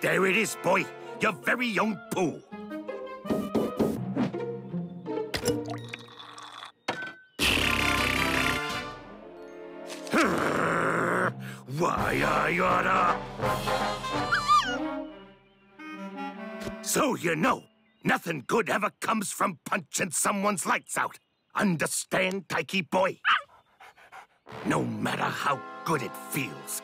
There it is, boy. Your very own pool. Why, I oughta... So you know, nothing good ever comes from punching someone's lights out. Understand, Taiki boy? No matter how good it feels,